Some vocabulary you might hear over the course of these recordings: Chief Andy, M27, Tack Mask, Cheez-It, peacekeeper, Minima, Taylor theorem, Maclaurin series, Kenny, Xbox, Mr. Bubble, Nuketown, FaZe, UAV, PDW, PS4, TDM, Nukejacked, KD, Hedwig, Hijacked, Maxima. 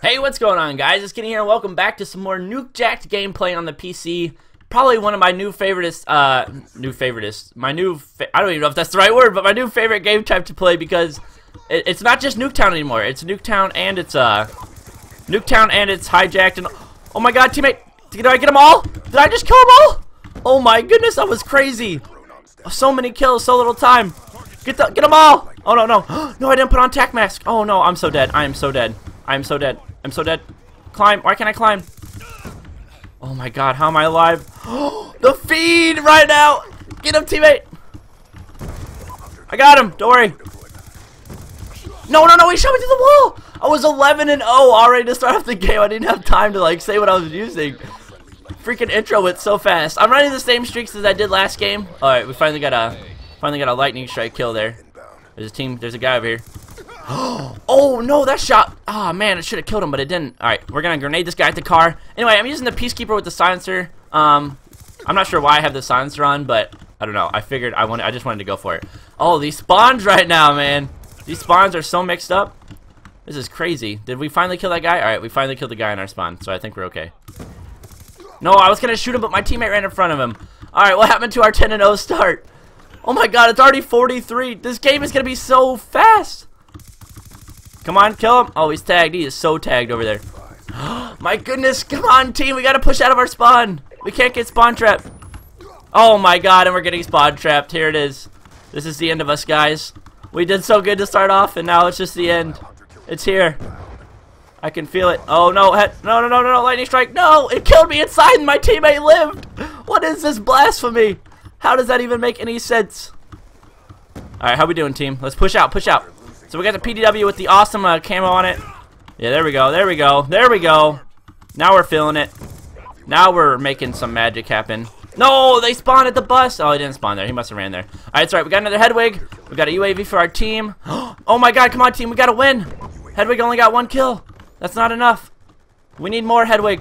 Hey, what's going on, guys? It's Kenny here, and welcome back to some more Nukejacked gameplay on the PC. Probably one of my new favorites, I don't even know if that's the right word, but my new favorite game type to play, because it's not just Nuketown anymore. It's Nuketown and it's, Hijacked and... Oh my god, teammate! Did I get them all? Did I just kill them all? Oh my goodness, that was crazy! So many kills, so little time. Get them all! Oh no, no. No, I didn't put on Tack Mask. Oh no, I'm so dead. I am so dead. I am so dead. I'm so dead. Climb. Why can't I climb? Oh my god, how am I alive? The feed right now! Get him, teammate! I got him, don't worry. No, no, no, he shot me through the wall! I was 11-0 already to start off the game. I didn't have time to, like, say what I was using. Freaking intro it so fast. I'm running the same streaks as I did last game. Alright, we finally got a lightning strike kill there. There's a team, there's a guy over here. Oh no, that shot. Ah, oh, man, it should have killed him, but it didn't. Alright, we're gonna grenade this guy at the car. Anyway, I'm using the peacekeeper with the silencer. I'm not sure why I have the silencer on, but I don't know. I figured I just wanted to go for it. Oh, these spawns right now, man. These spawns are so mixed up. This is crazy. Did we finally kill that guy? Alright, we finally killed the guy in our spawn, so I think we're okay. No, I was gonna shoot him, but my teammate ran in front of him. Alright, what happened to our 10-0 start? Oh my god, it's already 43. This game is gonna be so fast. Come on, kill him. Oh, he's tagged. He is so tagged over there. My goodness. Come on, team. We got to push out of our spawn. We can't get spawn trapped. Oh, my God. And we're getting spawn trapped. Here it is. This is the end of us, guys. We did so good to start off, and now it's just the end. It's here. I can feel it. Oh, no. No, no, no, no, no. Lightning strike. No. It killed me inside, and my teammate lived. What is this blasphemy? How does that even make any sense? All right. How we doing, team? Let's push out. Push out. So we got the PDW with the awesome camo on it. Yeah, there we go, there we go, there we go. Now we're feeling it. Now we're making some magic happen. No, they spawned at the bus. Oh, he didn't spawn there. He must have ran there. All right, sorry. We got another Hedwig. We got a UAV for our team. Oh my God, come on, team. We got to win. Hedwig only got one kill. That's not enough. We need more Hedwig.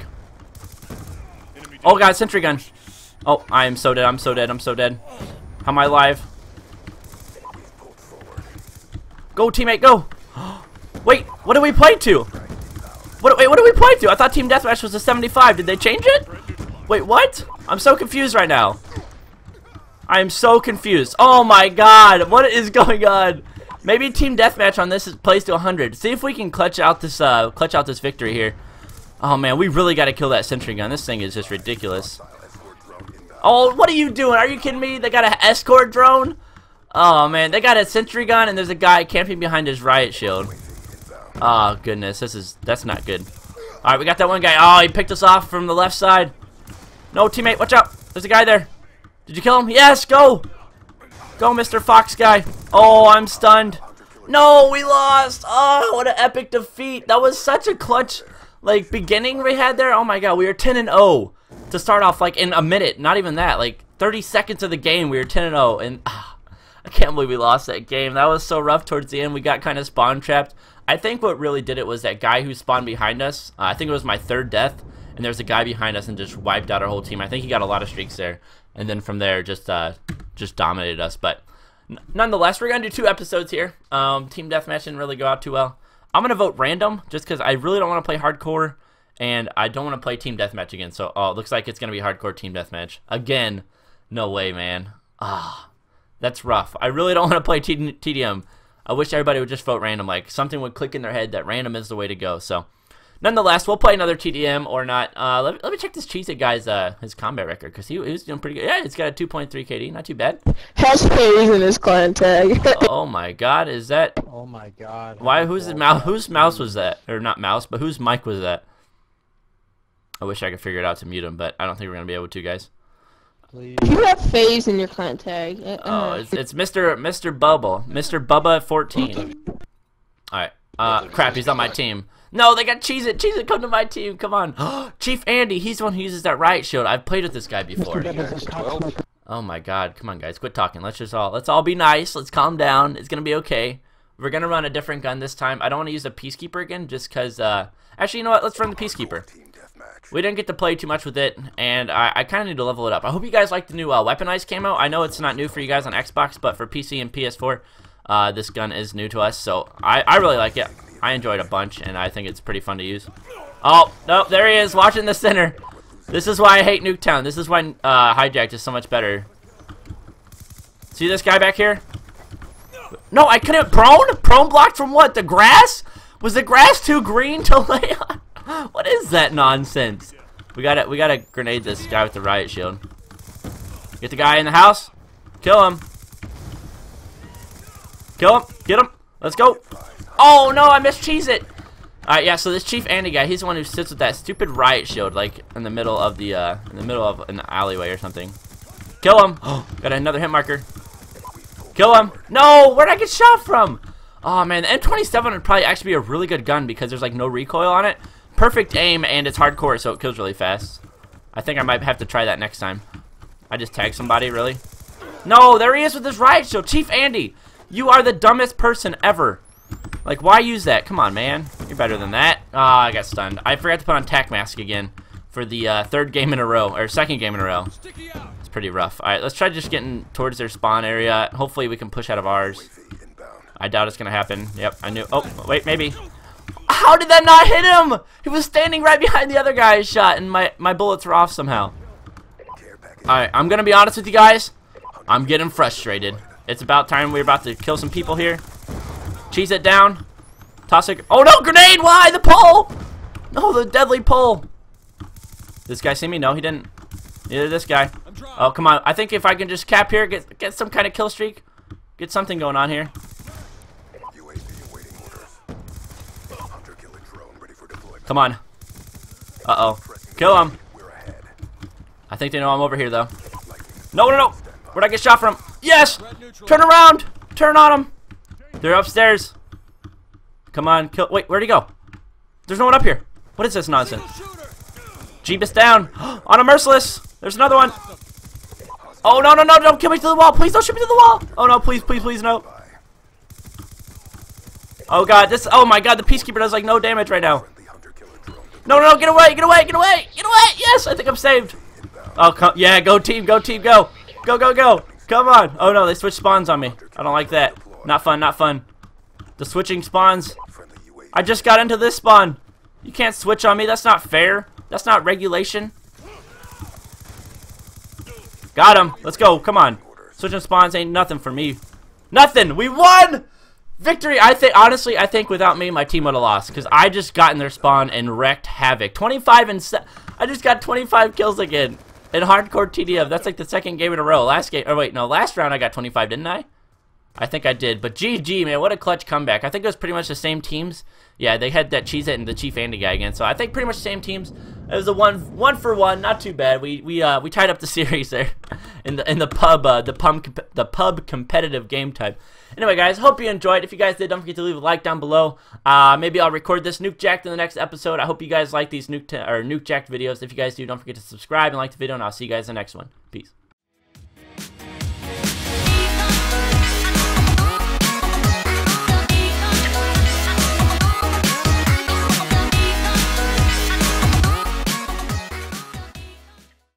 Oh God, sentry gun. Oh, I am so dead. I'm so dead. I'm so dead. How am I alive? Go, teammate, go! Wait, what do we play to? Wait, what do we play to? I thought Team Deathmatch was a 75. Did they change it? Wait, what? I'm so confused right now. I am so confused. Oh my god, what is going on? Maybe Team Deathmatch on this plays to 100. See if we can clutch out this victory here. Oh man, we really got to kill that sentry gun. This thing is just ridiculous. Oh, what are you doing? Are you kidding me? They got an escort drone? Oh man, they got a sentry gun and there's a guy camping behind his riot shield. Oh goodness, that's not good. Alright, we got that one guy. Oh, he picked us off from the left side. No, teammate, watch out. There's a guy there. Did you kill him? Yes, go! Go, Mr. Fox guy. Oh, I'm stunned. No, we lost. Oh, what an epic defeat. That was such a clutch, like, beginning we had there. Oh my god, we were 10-0 to start off, like, in a minute. Not even that, like, 30 seconds of the game we were 10-0 and... I can't believe we lost that game. That was so rough towards the end. We got kind of spawn trapped. I think what really did it was that guy who spawned behind us. I think it was my third death, and there was a guy behind us and just wiped out our whole team. I think he got a lot of streaks there, and then from there just dominated us. But nonetheless, we're gonna do 2 episodes here. Team Deathmatch didn't really go out too well. I'm gonna vote random just because I really don't want to play hardcore, and I don't want to play Team Deathmatch again. So it looks like it's gonna be hardcore Team Deathmatch again. No way, man. Ah. That's rough. I really don't want to play TDM. I wish everybody would just vote random. Like, something would click in their head that random is the way to go. So, nonetheless, we'll play another TDM or not. Let me check this Cheez-It guy's his combat record, because he was doing pretty good. Yeah, he's got a 2.3 KD. Not too bad. Hashtag in his client tag. Oh, my God. Is that... Oh, my God. Why? Whose mouse was that? Or not mouse, but whose mic was that? I wish I could figure it out to mute him, but I don't think we're going to be able to, guys. Please. You have FaZe in your client tag. Oh, it's Mr. Bubble. Mr. Bubba 14. Alright. Crap, he's on my team. No, they got Cheez-It. Cheez-It, come to my team. Come on. Chief Andy, he's the one who uses that riot shield. I've played with this guy before. Oh my god. Come on, guys. Quit talking. Let's all be nice. Let's calm down. It's gonna be okay. We're gonna run a different gun this time. I don't wanna use a peacekeeper again just cause actually, you know what? Let's run the peacekeeper. We didn't get to play too much with it, and I kind of need to level it up. I hope you guys like the new weaponized camo. I know it's not new for you guys on Xbox, but for PC and PS4, this gun is new to us, so I really like it. I enjoyed a bunch, and I think it's pretty fun to use. Oh, no, there he is, watching the center. This is why I hate Nuketown. This is why Hijacked is so much better. See this guy back here? No, I couldn't. Prone? Prone blocked from what? The grass? Was the grass too green to lay on? What is that nonsense? We gotta grenade this guy with the riot shield. Get the guy in the house. Kill him. Kill him. Get him. Let's go. Oh no, I missed Cheez-It. Alright, yeah, so this Chief Andy guy, he's the one who sits with that stupid riot shield like in the middle of the an alleyway or something. Kill him. Oh, got another hit marker. Kill him. No, where'd I get shot from? Oh man, the M27 would probably actually be a really good gun because there's like no recoil on it. Perfect aim, and it's hardcore, so it kills really fast. I think I might have to try that next time. I just tagged somebody, really? No, there he is with his riot shield. Chief Andy, you are the dumbest person ever. Like, why use that? Come on, man. You're better than that. Ah, I got stunned. I forgot to put on Tack Mask again for the third game in a row, or second game in a row. It's pretty rough. All right, let's try just getting towards their spawn area. Hopefully we can push out of ours. I doubt it's going to happen. Yep, I knew. Oh, wait, maybe. How did that not hit him? He was standing right behind the other guy's shot, and my bullets were off somehow. Alright, I'm going to be honest with you guys. I'm getting frustrated. It's about time we're about to kill some people here. Cheez-It down. Toss it. Oh no, grenade! Why? The pole! No, the deadly pole. This guy see me? No, he didn't. Neither did this guy. Oh, come on. I think if I can just cap here, get some kind of kill streak. Get something going on here. Come on. Uh-oh. Kill him. I think they know I'm over here, though. No, no, no. Where'd I get shot from? Yes! Turn around! Turn on him! They're upstairs. Come on. Kill. Wait, where'd he go? There's no one up here. What is this nonsense? Jeebus down. On a merciless. There's another one. Oh, no, no, no. Don't kill me to the wall. Please don't shoot me to the wall. Oh, no. Please, please, please, no. Oh, God. This. Oh, my God. The peacekeeper does, like, no damage right now. No, no, no, get away, get away, get away, get away! Yes, I think I'm saved. Oh, come, yeah, go team, go team, go. Go, go, go. Come on. Oh, no, they switched spawns on me. I don't like that. Not fun, not fun. The switching spawns. I just got into this spawn. You can't switch on me. That's not fair. That's not regulation. Got him. Let's go. Come on. Switching spawns ain't nothing for me. Nothing. We won! Victory! I think honestly, I think without me, my team would have lost because I just got in their spawn and wrecked havoc. 25 and I just got 25 kills again in hardcore TDF. That's like the second game in a row. Last game, or wait, no, last round I got 25, didn't I? I think I did. But GG, man, what a clutch comeback! I think it was pretty much the same teams. Yeah, they had that Cheez-It and the Chief Andy guy again. So I think pretty much the same teams. It was a one for one, not too bad. We tied up the series there in the pub the pub competitive game type. Anyway, guys, hope you enjoyed. If you guys did, don't forget to leave a like down below. Maybe I'll record this Nukejacked in the next episode. I hope you guys like these Nukejacked videos. If you guys do, don't forget to subscribe and like the video, and I'll see you guys in the next one. Peace.